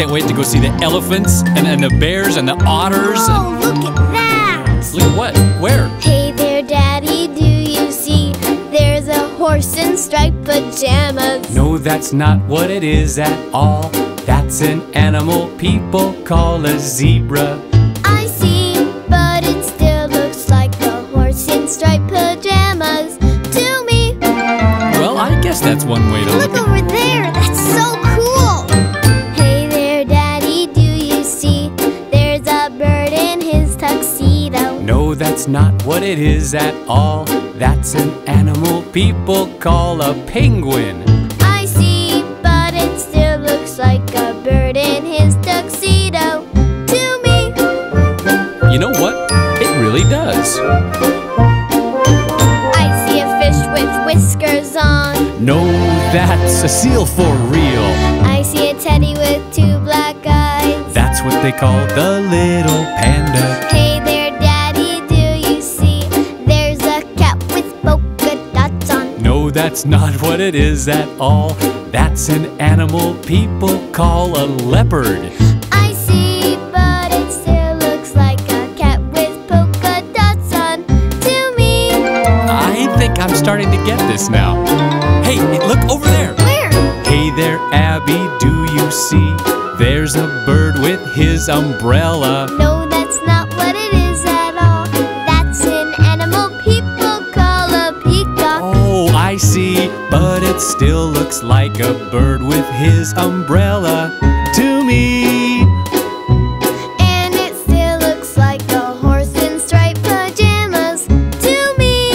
can't wait to go see the elephants and the bears and the otters. Oh, and look at that! Look at what? Where? Hey there, Daddy, do you see? There's a horse in striped pajamas. No, that's not what it is at all. That's an animal people call a zebra. I see, but it still looks like a horse in striped pajamas to me. Well, I guess that's one way to look. Look over there, that's so cool. Hey there, Daddy, do you see? There's a bird in his tuxedo. No, that's not what it is at all. That's an animal people call a penguin. I see, but it still looks like a bird in his tuxedo to me. You know what? It really does. I see a fish with whiskers on. No, that's a seal for real. I see a teddy with two black eyes. That's what they call the little panda. Hey there. That's not what it is at all. That's an animal people call a leopard. I see, but it still looks like a cat with polka dots on to me. I think I'm starting to get this now. Hey, look over there. Where? Hey there, Abby, do you see? There's a bird with his umbrella. No, that's not what it is at all. That's an animal people call a peacock. Oh, I see, but it still looks like a bird with his umbrella to me. And it still looks like a horse in striped pajamas to me.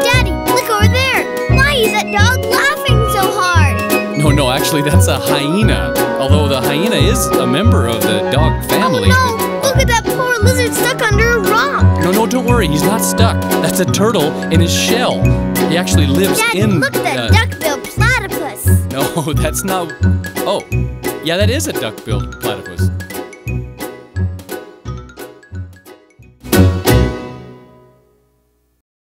Daddy, look over there. Why is that dog laughing so hard? No, actually that's a hyena. Although the hyena is a member of the dog family. Oh, no. Look at that poor lizard stuck under a rock. No, don't worry. He's not stuck. That's a turtle in his shell. He actually lives in... Look at that duck-billed platypus. No, that's not... Oh, yeah, that is a duck-billed platypus.